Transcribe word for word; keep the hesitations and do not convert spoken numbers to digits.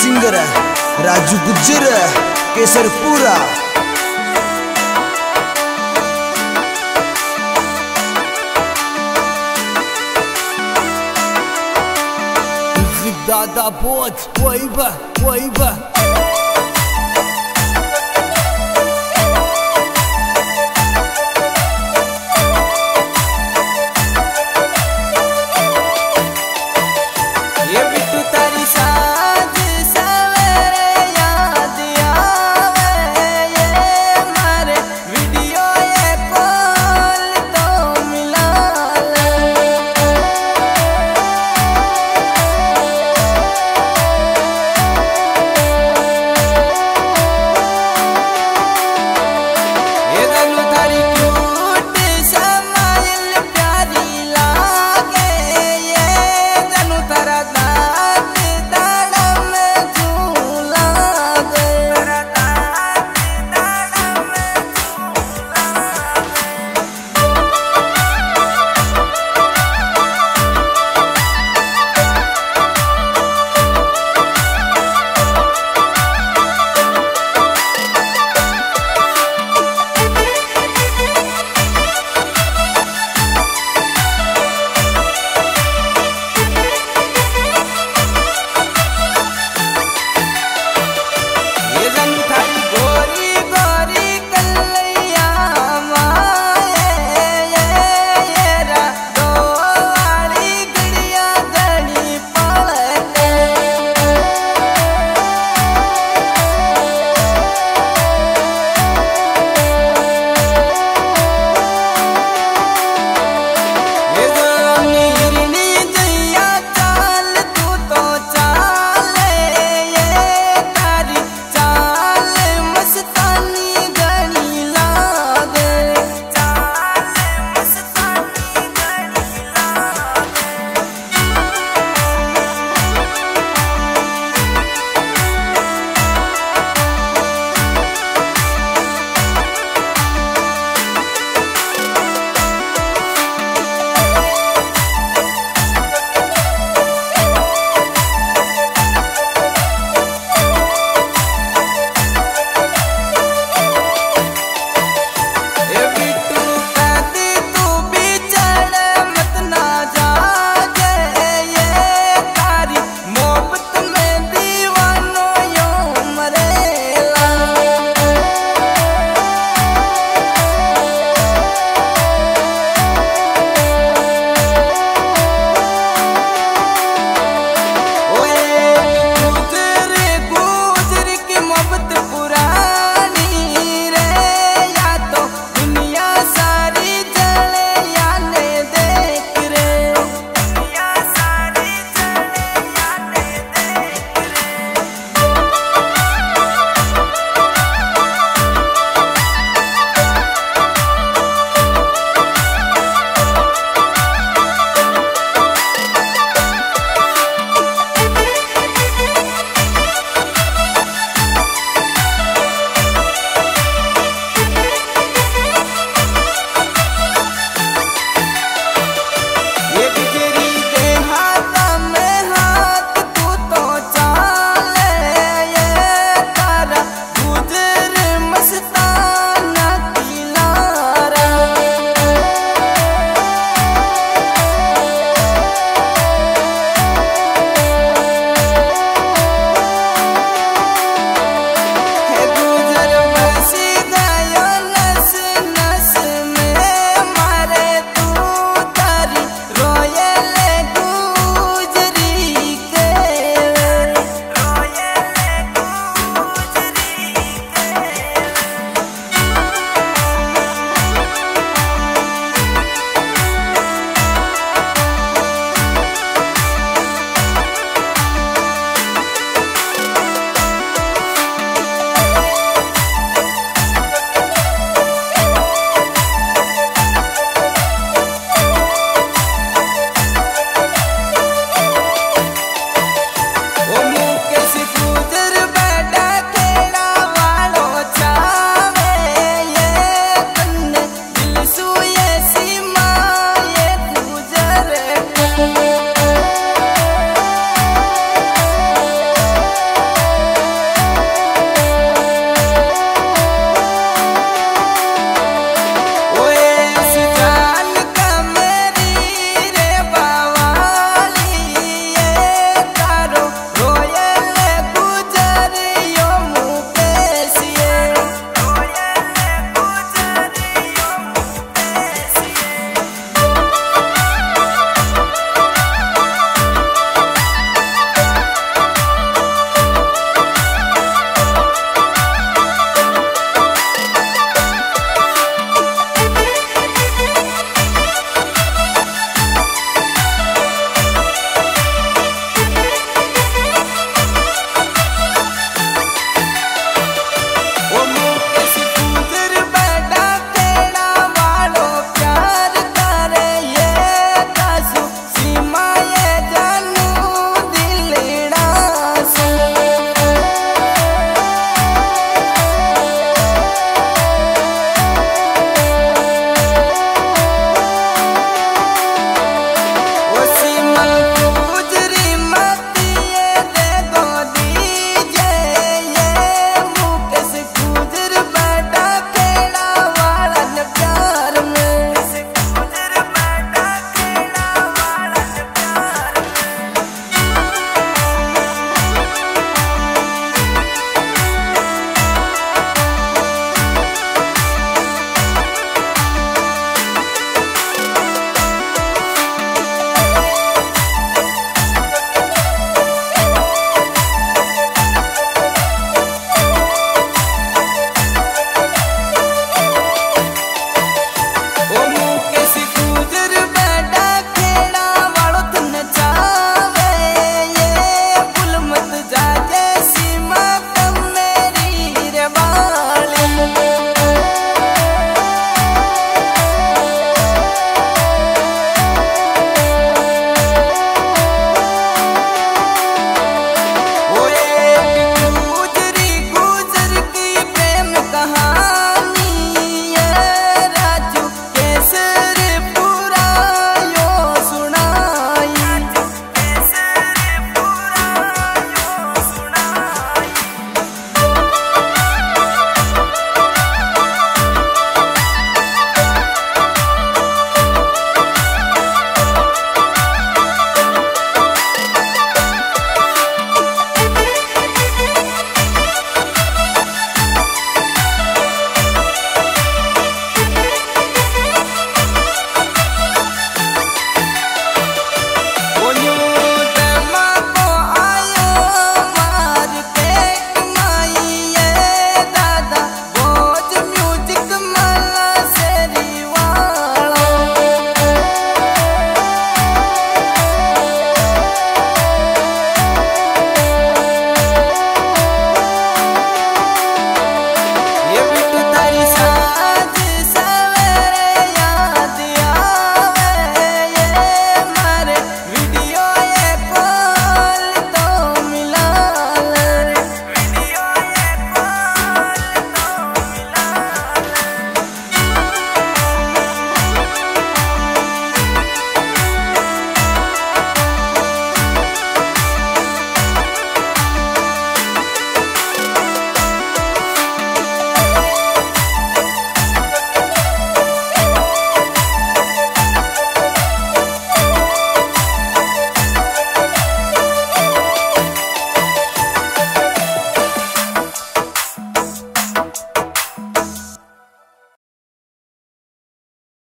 Singara Raju Gujjar Kesarpura. Dada Bhoj, waiba, waiba.